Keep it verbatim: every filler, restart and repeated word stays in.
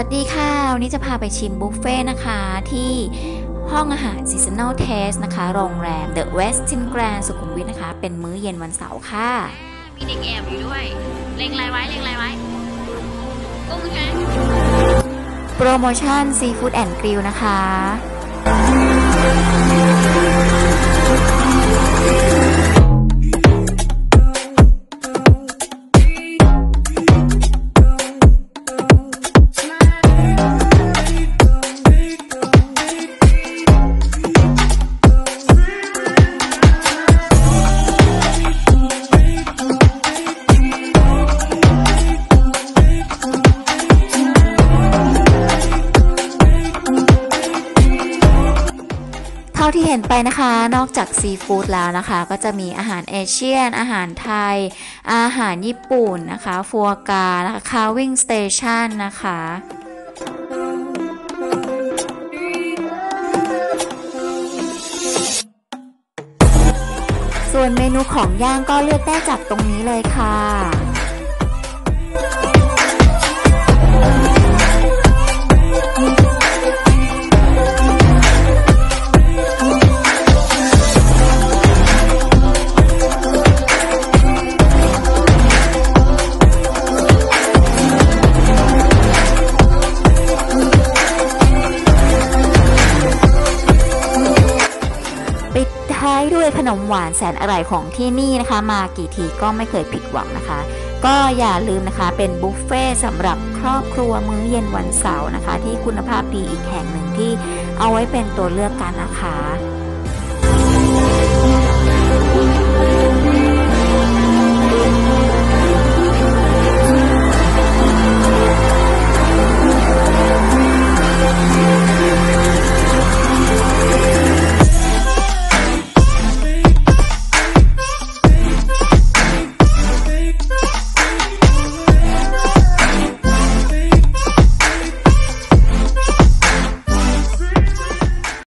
สวัสดีค่ะวันนี้จะพาไปชิมบุฟเฟ่นะคะที่ห้องอาหาร Seasonal Tastes นะคะโรงแรม The Westin Grand สุขุมวิทนะคะเป็นมื้อเย็นวันเสาร์ค่ะมีเด็กแอบอยู่ด้วยเล็งรายไว้เล็งรายไว้กุ้งใช่ไหมโปรโมชั่น Seafood and Grill นะคะเท่าที่เห็นไปนะคะนอกจากซีฟู้ดแล้วนะคะก็จะมีอาหารเอเชียนอาหารไทยอาหารญี่ปุ่นนะคะฟัวกานะคะคาวิ่งสเตชันนะคะส่วนเมนูของย่างก็เลือกได้จากตรงนี้เลยค่ะท้ายด้วยขนมหวานแสนอร่อยของที่นี่นะคะมากี่ทีก็ไม่เคยผิดหวังนะคะก็อย่าลืมนะคะเป็นบุฟเฟ่สำหรับครอบครัวมื้อเย็นวันเสาร์นะคะที่คุณภาพดีอีกแห่งหนึ่งที่เอาไว้เป็นตัวเลือกกันนะคะ